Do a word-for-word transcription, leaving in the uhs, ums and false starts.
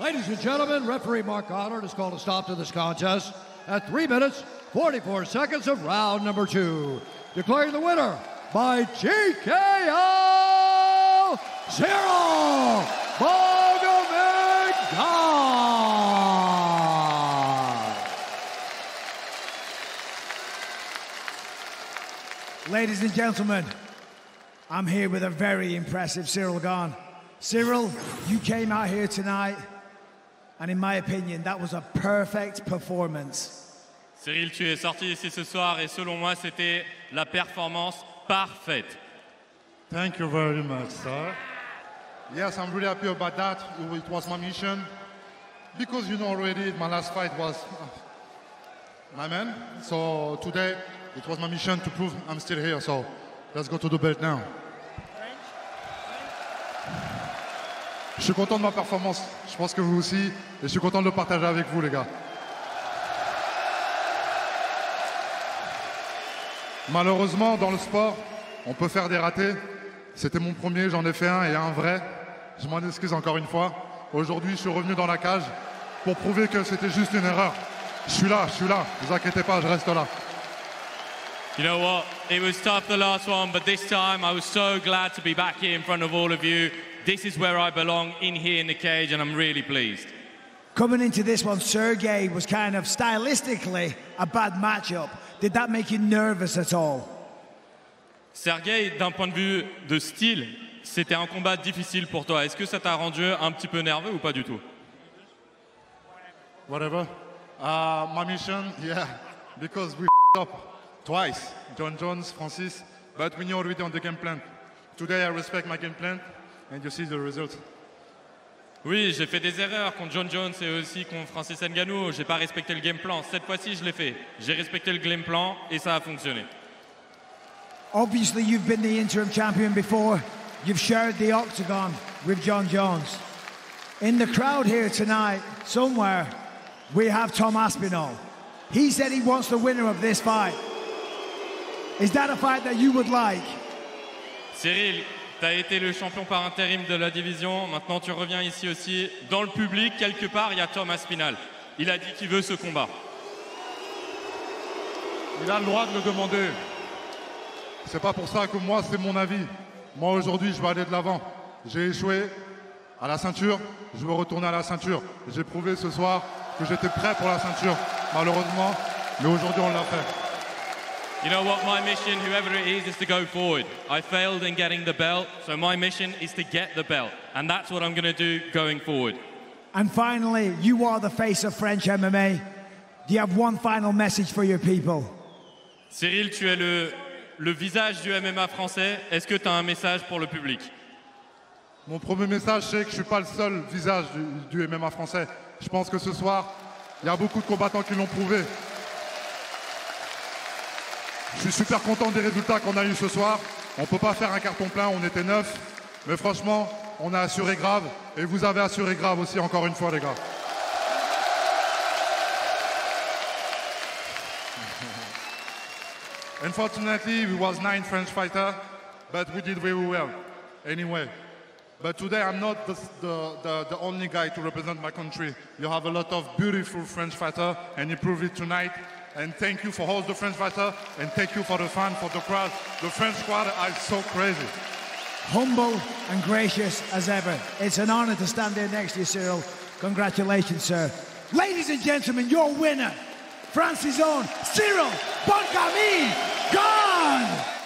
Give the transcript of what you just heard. Ladies and gentlemen, referee Mark Goddard has called a stop to this contest at three minutes, forty-four seconds of round number two. Declaring the winner by T K O, Ciryl Gane. Ladies and gentlemen, I'm here with a very impressive Ciryl Gane. Ciryl, you came out here tonight, and in my opinion, that was a perfect performance. Ciryl, tu es sorti ici ce soir, et selon moi, c'était la performance parfaite. Thank you very much, sir. Yes, I'm really happy about that. It was my mission. Because you know already, my last fight was my man. So today, it was my mission to prove I'm still here. So let's go to the belt now. Je suis content de ma performance, je pense que vous aussi, et je suis content de le partager avec vous, les gars. Malheureusement, dans le sport, on peut faire des ratés. C'était mon premier, j'en ai fait un et un vrai. Je m'en excuse encore une fois. Aujourd'hui, je suis revenu dans la cage pour prouver que c'était juste une erreur. Je suis là, je suis là, ne vous inquiétez pas, je reste là. You know what, it was tough the last one, but this time I was so glad to be back here in front of all of you. This is where I belong, in here in the cage, and I'm really pleased. Coming into this one, Serghei was kind of stylistically a bad matchup. Did that make you nervous at all? Serghei, d'un point de vue de style, c'était un combat difficile pour toi. Est-ce que ça t'a rendu un petit peu nerveux ou pas du tout? Whatever. Uh, my mission, yeah, because we f***ed up twice. John Jones, Francis, but we knew already on the game plan. Today I respect my game plan. And you see the result. Oui, j'ai fait des erreurs contre John Jones et aussi contre Francis Ngannou. J'ai pas respecté le game plan. Cette fois-ci, je l'ai fait. J'ai respecté le game plan et ça a fonctionné. Obviously, you've been the interim champion before. You've shared the octagon with John Jones. In the crowd here tonight, somewhere, we have Tom Aspinall. He said he wants the winner of this fight. Is that a fight that you would like? Ciryl, tu as été le champion par intérim de la division, maintenant tu reviens ici aussi. Dans le public, quelque part, il y a Tom Aspinall. Il a dit qu'il veut ce combat. Il a le droit de le demander. C'est pas pour ça que moi, c'est mon avis. Moi, aujourd'hui, je vais aller de l'avant. J'ai échoué à la ceinture, je veux retourner à la ceinture. J'ai prouvé ce soir que j'étais prêt pour la ceinture, malheureusement, mais aujourd'hui, on l'a fait. You know what, my mission, whoever it is, is to go forward. I failed in getting the belt, so my mission is to get the belt. And that's what I'm going to do going forward. And finally, you are the face of French M M A. Do you have one final message for your people? Ciryl, tu es le, le visage du M M A français. Est-ce que tu as un message pour le public? Mon premier message, c'est que je ne suis pas le seul visage du, du M M A français. Je pense que ce soir, il y a beaucoup de combattants qui l'ont prouvé. Je suis super content des résultats qu'on a eu ce soir. On ne peut pas faire un carton plein, on était neuf. Mais franchement, on a assuré grave. Et vous avez assuré grave aussi, encore une fois, les gars. Unfortunately, we was nine French fighters, but we did very well. Anyway, but today I'm not the, the, the, the only guy to represent my country. You have a lot of beautiful French fighters, and you proved it tonight. And thank you for all the French fighters, and thank you for the fans, for the crowd. The French crowd are so crazy. Humble and gracious as ever. It's an honor to stand there next to you, Ciryl. Congratulations, sir. Ladies and gentlemen, your winner, France's own Ciryl Gane.